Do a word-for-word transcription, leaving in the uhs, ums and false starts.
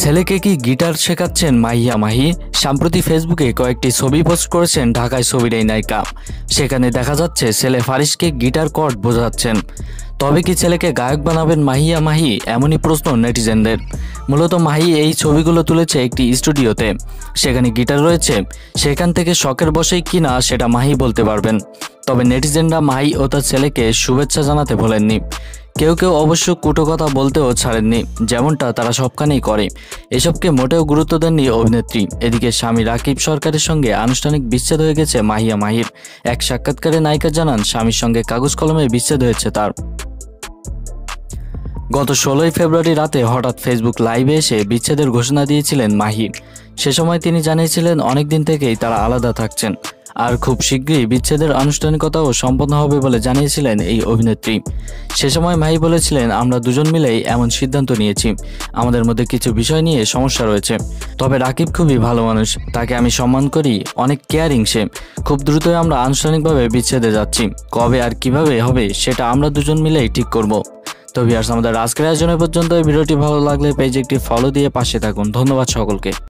ছেলেকে কি গিটার শেখাচ্ছেন মাহিয়া মাহি? সম্প্রতি ফেসবুকে কয়েকটি ছবি পোস্ট করেছেন ঢাকায় ছবির এই নায়িকা। সেখানে দেখা যাচ্ছে ছেলে ফারিশকে গিটার কর্ড বোঝাচ্ছেন। তবে কি ছেলেকে গায়ক বানাবেন মাহিয়া মাহি? এমনই প্রশ্ন নেটিজেনদের। মূলত মাহি এই ছবিগুলো তুলেছে একটি স্টুডিওতে, সেখানে গিটার রয়েছে। সেখান থেকে শখের বসেই কিনা সেটা মাহি বলতে পারবেন। তবে নেটিজেনরা মাহি ও তার ছেলেকে শুভেচ্ছা জানাতে ভোলেননি। কেউ কেউ অবশ্য কুটো কথা বলতেও ছাড়েননি, যেমনটা তারা সবখানেই করে। এসবকে মোটেও গুরুত্ব দেননি অভিনেত্রী। এদিকে স্বামী রাকিব সরকারের সঙ্গে আনুষ্ঠানিক বিচ্ছেদ হয়ে গেছে মাহিয়া মাহির। এক সাক্ষাৎকারে নায়িকা জানান, স্বামীর সঙ্গে কাগজ কলমে বিচ্ছেদ হয়েছে তার। গত ষোলোই ফেব্রুয়ারি রাতে হঠাৎ ফেসবুক লাইভে এসে বিচ্ছেদের ঘোষণা দিয়েছিলেন মাহি। সে সময় তিনি জানিয়েছিলেন অনেকদিন থেকেই তারা আলাদা থাকছেন, আর খুব শীঘ্রই বিচ্ছেদের আনুষ্ঠানিকতাও সম্পন্ন হবে বলে জানিয়েছিলেন এই অভিনেত্রী। সে সময় মাহি বলেছিলেন, আমরা দুজন মিলেই এমন সিদ্ধান্ত নিয়েছি। আমাদের মধ্যে কিছু বিষয় নিয়ে সমস্যা রয়েছে, তবে রাকিব খুবই ভালো মানুষ, তাকে আমি সম্মান করি, অনেক কেয়ারিং সে। খুব দ্রুতই আমরা আনুষ্ঠানিকভাবে বিচ্ছেদে যাচ্ছি, কবে আর কিভাবে হবে সেটা আমরা দুজন মিলেই ঠিক করব। তো ভিউয়ার্স, আমাদের আজকের আয়োজনে পর্যন্ত। এই ভিডিওটি ভালো লাগলে পেজে একটি ফলো দিয়ে পাশে থাকুন। ধন্যবাদ সকলকে।